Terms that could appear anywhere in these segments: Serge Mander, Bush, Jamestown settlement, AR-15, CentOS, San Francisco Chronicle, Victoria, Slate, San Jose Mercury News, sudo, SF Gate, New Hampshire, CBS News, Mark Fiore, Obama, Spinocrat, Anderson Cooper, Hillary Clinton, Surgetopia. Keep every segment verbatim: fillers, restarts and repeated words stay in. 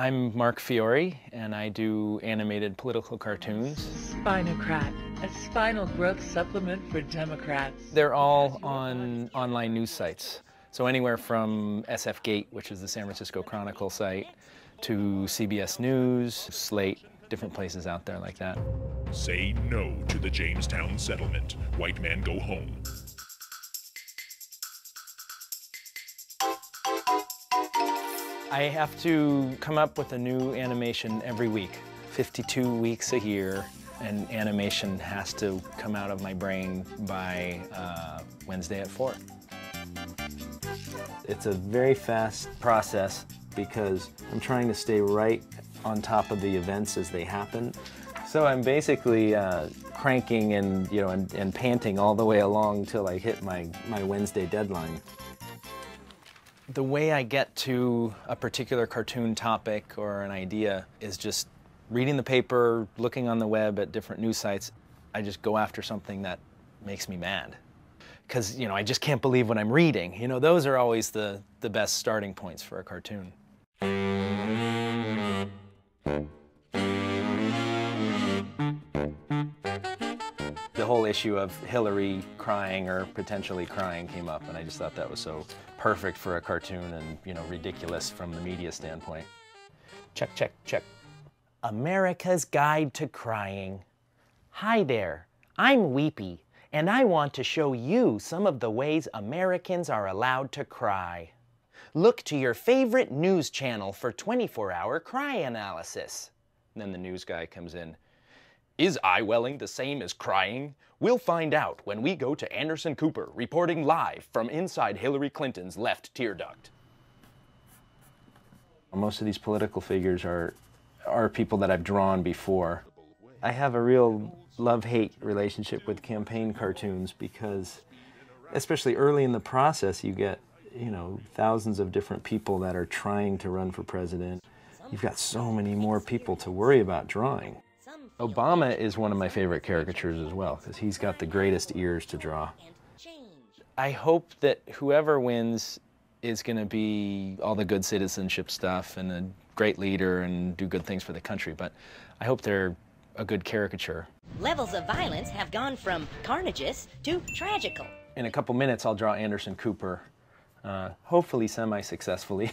I'm Mark Fiore, and I do animated political cartoons. Spinocrat, a spinal growth supplement for Democrats. They're all on online news sites. So anywhere from S F Gate, which is the San Francisco Chronicle site, to C B S News, Slate, different places out there like that. Say no to the Jamestown settlement. White man go home. I have to come up with a new animation every week. fifty-two weeks a year, and animation has to come out of my brain by uh, Wednesday at four. It's a very fast process because I'm trying to stay right on top of the events as they happen. So I'm basically uh, cranking and, you know, and, and panting all the way along till I hit my, my Wednesday deadline. The way I get to a particular cartoon topic or an idea is just reading the paper, looking on the web at different news sites. I just go after something that makes me mad. Because, you know, I just can't believe what I'm reading. You know, those are always the, the best starting points for a cartoon. The whole issue of Hillary crying or potentially crying came up, and I just thought that was so perfect for a cartoon and, you know, ridiculous from the media standpoint. Check, check, check. America's Guide to Crying. Hi there, I'm Weepy, and I want to show you some of the ways Americans are allowed to cry. Look to your favorite news channel for twenty-four hour cry analysis. And then the news guy comes in. Is eye-welling the same as crying? We'll find out when we go to Anderson Cooper, reporting live from inside Hillary Clinton's left tear duct. Most of these political figures are, are people that I've drawn before. I have a real love-hate relationship with campaign cartoons because, especially early in the process, you get, you know, thousands of different people that are trying to run for president. You've got so many more people to worry about drawing. Obama is one of my favorite caricatures as well, because he's got the greatest ears to draw. I hope that whoever wins is going to be all the good citizenship stuff and a great leader and do good things for the country, but I hope they're a good caricature. Levels of violence have gone from carnageous to tragical. In a couple minutes, I'll draw Anderson Cooper, uh, hopefully semi-successfully,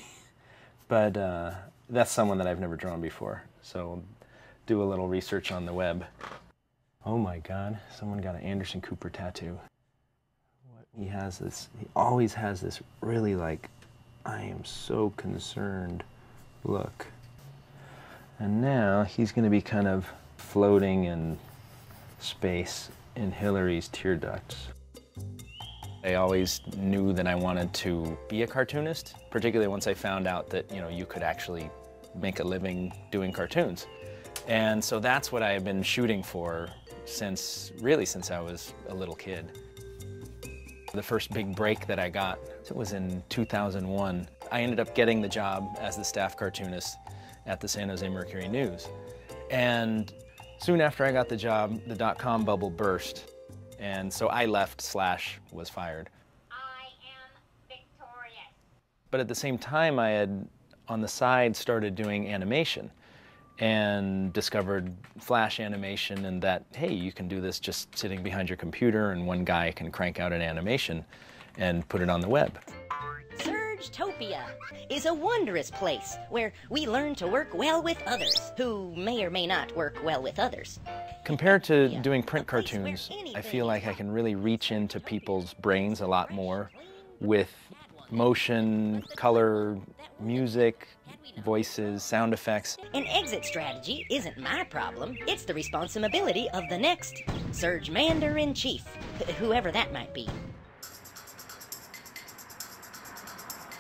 but uh, that's someone that I've never drawn before, so do a little research on the web. Oh my God, someone got an Anderson Cooper tattoo. He has this, he always has this really like, I am so concerned look. And now he's gonna be kind of floating in space in Hillary's tear ducts. I always knew that I wanted to be a cartoonist, particularly once I found out that, you know, you could actually make a living doing cartoons. And so that's what I have been shooting for since, really since I was a little kid. The first big break that I got, it was in two thousand one. I ended up getting the job as the staff cartoonist at the San Jose Mercury News. And soon after I got the job, the dot-com bubble burst. And so I left slash was fired. I am victorious. But at the same time, I had, on the side, started doing animation. And discovered Flash animation and that, hey, you can do this just sitting behind your computer and one guy can crank out an animation and put it on the web. Surgetopia is a wondrous place where we learn to work well with others who may or may not work well with others. Compared to doing print cartoons, I feel like I can really reach into people's brains a lot more with motion, color, music, voices, sound effects. An exit strategy isn't my problem. It's the responsibility of the next Serge Mander in chief, whoever that might be.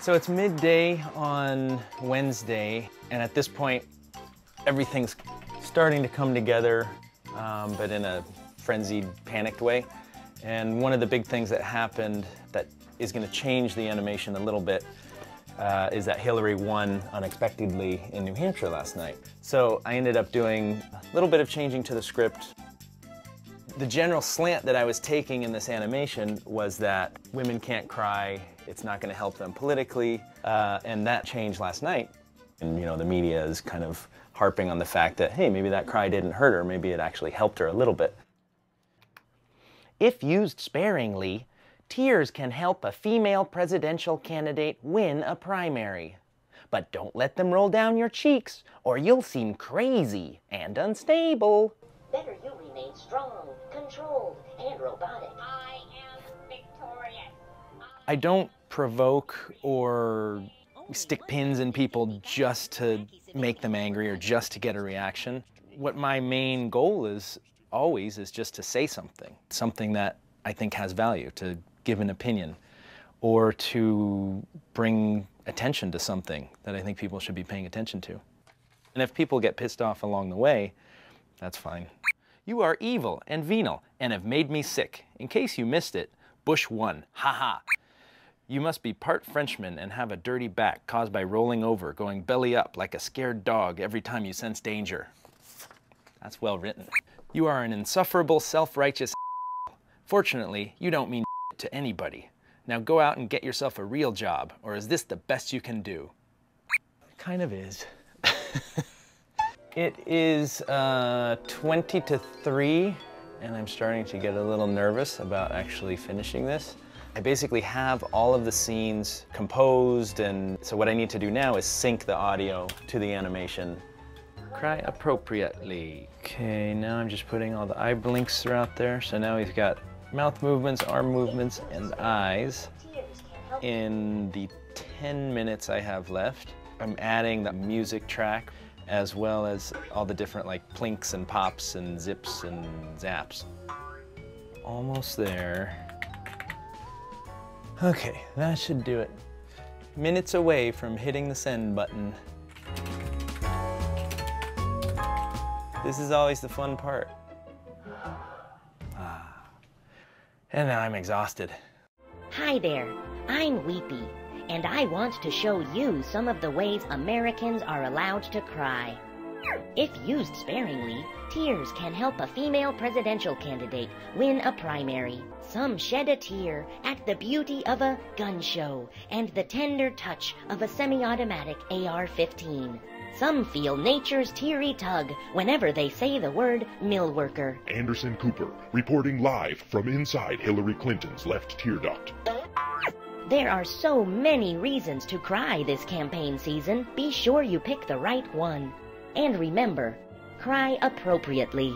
So it's midday on Wednesday, and at this point, everything's starting to come together, um, but in a frenzied, panicked way. And one of the big things that happened that is going to change the animation a little bit uh, is that Hillary won unexpectedly in New Hampshire last night. So I ended up doing a little bit of changing to the script. The general slant that I was taking in this animation was that women can't cry, it's not going to help them politically, uh, and that changed last night And, you know, the media is kind of harping on the fact that, hey, maybe that cry didn't hurt her, maybe it actually helped her a little bit. If used sparingly, tears can help a female presidential candidate win a primary. But don't let them roll down your cheeks, or you'll seem crazy and unstable. Better you remain strong, controlled, and robotic. I am Victoria. I, I don't provoke or stick pins in people just to make them angry or just to get a reaction. What my main goal is always is just to say something, something that I think has value, to give an opinion or to bring attention to something that I think people should be paying attention to. And if people get pissed off along the way, that's fine. You are evil and venal and have made me sick. In case you missed it, Bush won, haha. You must be part Frenchman and have a dirty back caused by rolling over, going belly up like a scared dog every time you sense danger. That's well written. You are an insufferable, self-righteous . Fortunately, you don't mean to anybody. Now go out and get yourself a real job, or is this the best you can do? It kind of is. It is uh, twenty to three, and I'm starting to get a little nervous about actually finishing this. I basically have all of the scenes composed, and so what I need to do now is sync the audio to the animation. Cry appropriately. Okay, now I'm just putting all the eye blinks throughout there. So now we've got mouth movements, arm movements, and eyes. In the ten minutes I have left, I'm adding the music track as well as all the different like plinks and pops and zips and zaps. Almost there. Okay, that should do it. Minutes away from hitting the send button. This is always the fun part. Ah. And now I'm exhausted. Hi there, I'm Weepy, and I want to show you some of the ways Americans are allowed to cry. If used sparingly, tears can help a female presidential candidate win a primary. Some shed a tear at the beauty of a gun show and the tender touch of a semi-automatic A R fifteen. Some feel nature's teary tug whenever they say the word millworker. Anderson Cooper, reporting live from inside Hillary Clinton's left tear duct. There are so many reasons to cry this campaign season. Be sure you pick the right one. And remember, cry appropriately.